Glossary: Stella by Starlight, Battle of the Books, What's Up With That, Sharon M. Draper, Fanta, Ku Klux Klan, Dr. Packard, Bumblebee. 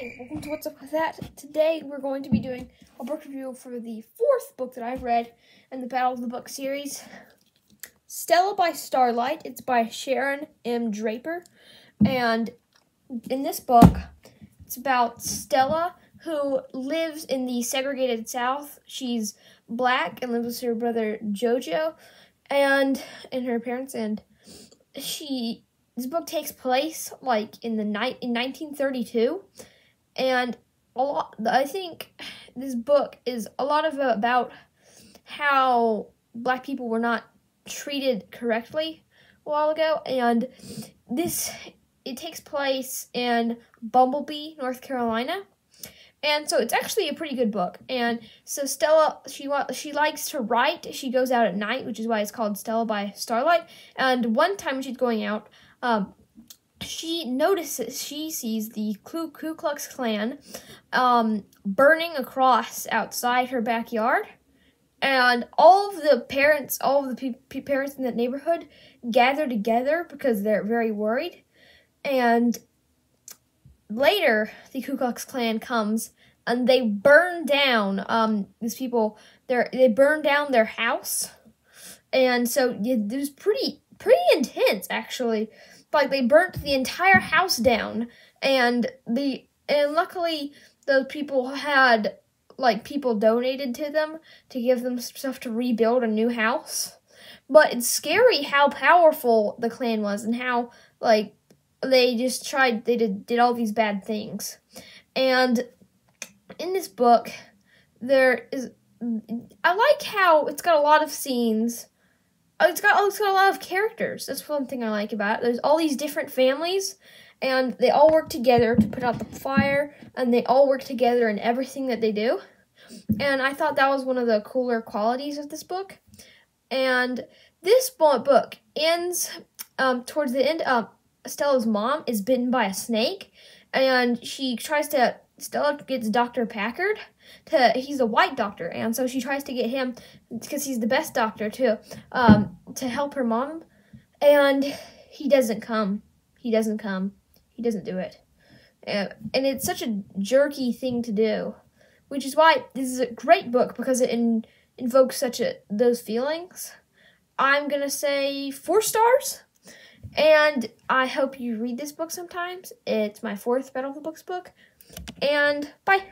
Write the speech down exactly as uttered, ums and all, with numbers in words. Hi, welcome to What's Up With That. Today we're going to be doing a book review for the fourth book that I've read in the Battle of the Books series, Stella by Starlight. It's by Sharon M. Draper, and in this book, it's about Stella, who lives in the segregated South. She's black and lives with her brother Jojo and, and her parents, and she... This book takes place like in the night in nineteen thirty-two, and a lot. I think this book is a lot of uh, about how black people were not treated correctly a while ago, and this it takes place in Bumblebee, North Carolina, and so it's actually a pretty good book. And so Stella, she she likes to write. She goes out at night, which is why it's called Stella by Starlight. And one time when she's going out, Um, she notices, she sees the Ku Klux Klan um, burning a cross outside her backyard, and all of the parents, all of the pe parents in that neighborhood gather together because they're very worried, and later the Ku Klux Klan comes and they burn down, um, these people, they burn down their house, and so it, it was pretty... pretty intense, actually. Like, they burnt the entire house down, and the and luckily those people had, like, people donated to them to give them stuff to rebuild a new house. But it's scary how powerful the Klan was and how, like, they just tried, they did, did all these bad things. And in this book, there is, I like how it's got a lot of scenes. Oh, it's got, oh, it's got a lot of characters. That's one thing I like about it. There's all these different families, and they all work together to put out the fire, and they all work together in everything that they do. And I thought that was one of the cooler qualities of this book. And this book ends um, towards the end. Um, Stella's mom is bitten by a snake, and she tries to... Stella gets Doctor Packard. To, he's a white doctor, and so she tries to get him because he's the best doctor to um, to help her mom, and he doesn't come. He doesn't come. He doesn't do it, and, and it's such a jerky thing to do, which is why this is a great book because it in, invokes such a those feelings. I'm gonna say four stars, and I hope you read this book sometimes. It's my fourth Battle of the Books book, and bye.